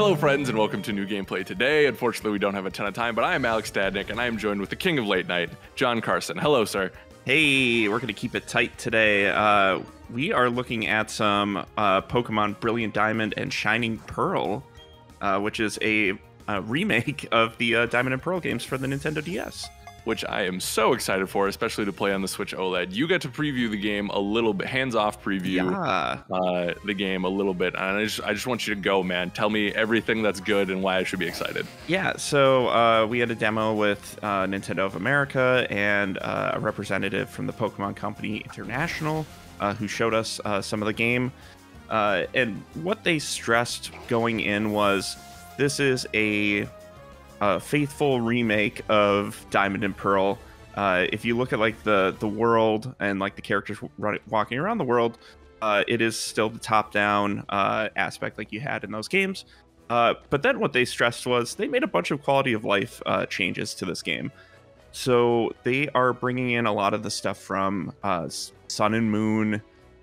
Hello friends and welcome to New Gameplay Today. Unfortunately, we don't have a ton of time, but I am Alex Stadnick and I am joined with the king of late night, John Carson. Hello, sir. Hey, we're going to keep it tight today. We are looking at some Pokemon Brilliant Diamond and Shining Pearl, which is a remake of the Diamond and Pearl games for the Nintendo DS. Which I am so excited for, especially to play on the Switch OLED. You got to preview the game a little bit, hands-off preview the game a little bit. And I just want you to go, man. Tell me everything that's good and why I should be excited. Yeah, so we had a demo with Nintendo of America and a representative from the Pokemon Company International who showed us some of the game. And what they stressed going in was this is a faithful remake of Diamond and Pearl. If you look at like the world and like the characters walking around the world, it is still the top-down aspect like you had in those games. But then what they stressed was they made a bunch of quality of life changes to this game. So they are bringing in a lot of the stuff from Sun and Moon,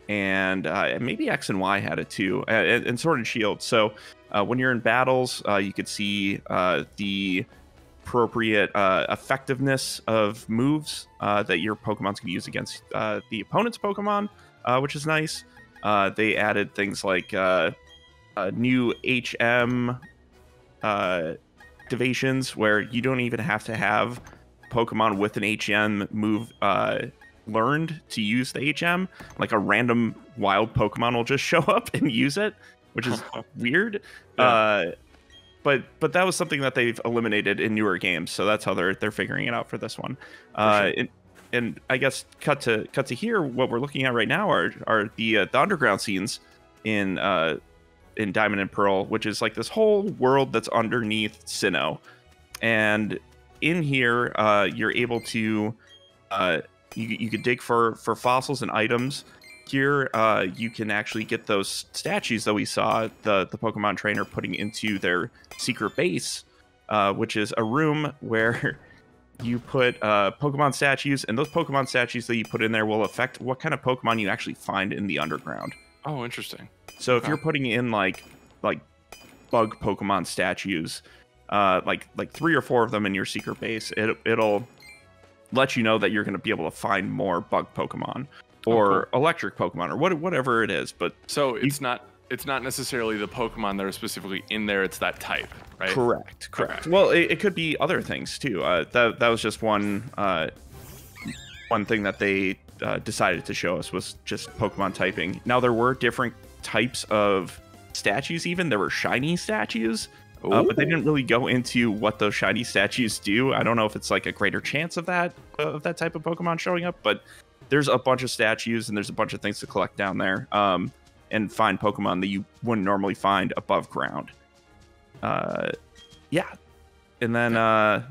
and maybe X and Y had it too, and Sword and Shield. So when you're in battles, you could see the appropriate effectiveness of moves that your Pokemon's can use against the opponent's Pokemon, which is nice. They added things like new HM activations where you don't even have to have Pokemon with an HM move learned to use the HM. Like a random wild Pokemon will just show up and use it, which is weird. Yeah. But that was something that they've eliminated in newer games, so that's how they're figuring it out for this one. For sure. And I guess cut to here, what we're looking at right now are the underground scenes in Diamond and Pearl, which is like this whole world that's underneath Sinnoh. And in here, you're able to you could dig for fossils and items. Here, you can actually get those statues that we saw the Pokemon trainer putting into their secret base, which is a room where you put Pokemon statues, and those Pokemon statues that you put in there will affect what kind of Pokemon you actually find in the underground. Oh, interesting. So okay. If you're putting in like bug Pokemon statues, like 3 or 4 of them in your secret base, it'll let you know that you're going to be able to find more bug Pokemon. Or electric Pokemon, or whatever it is, but so it's not necessarily the Pokemon that are specifically in there. It's that type, right? Correct. Okay. Well, it could be other things too. That was just one thing that they decided to show us was just Pokemon typing. Now there were different types of statues. Even there were shiny statues, but they didn't really go into what those shiny statues do. I don't know if it's like a greater chance of that type of Pokemon showing up, but there's a bunch of statues and there's a bunch of things to collect down there and find Pokemon that you wouldn't normally find above ground. Yeah. And then...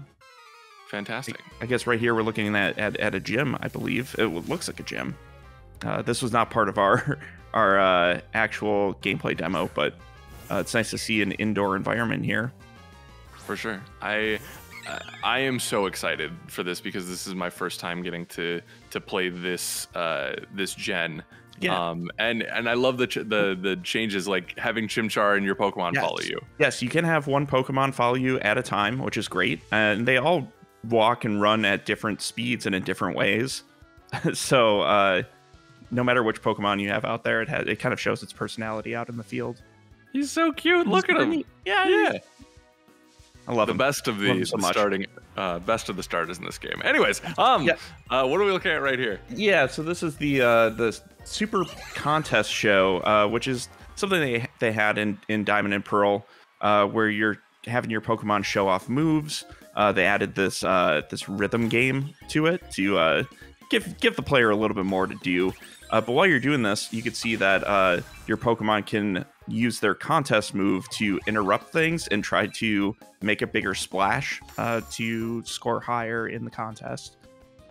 Fantastic. I guess right here we're looking at a gym, I believe. It looks like a gym. This was not part of our actual gameplay demo, but it's nice to see an indoor environment here. For sure. I am so excited for this because this is my first time getting to play this this gen. Yeah. And I love the changes, like having Chimchar and your Pokemon follow you. Yes, you can have one Pokemon follow you at a time, which is great. And they all walk and run at different speeds and in different ways. So no matter which Pokemon you have out there, it kind of shows its personality out in the field. He's so cute. Look at him. Yeah. I love him. Best of the starting, best of the starters in this game. Anyways, what are we looking at right here? Yeah, so this is the Super Contest Show, which is something they had in Diamond and Pearl, where you're having your Pokemon show off moves. They added this rhythm game to it to give the player a little bit more to do. But while you're doing this, you can see that your Pokemon can use their contest move to interrupt things and try to make a bigger splash to score higher in the contest.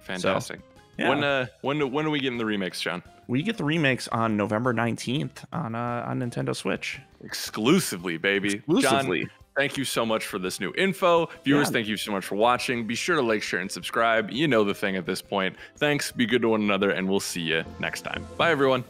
Fantastic. So, yeah. When do we get in the remakes, John? We get the remakes on November 19th on Nintendo Switch. Exclusively, baby. Exclusively. John, thank you so much for this new info. Viewers, thank you so much for watching. Be sure to like, share, and subscribe. You know the thing at this point. Thanks. Be good to one another, and we'll see you next time. Bye, everyone.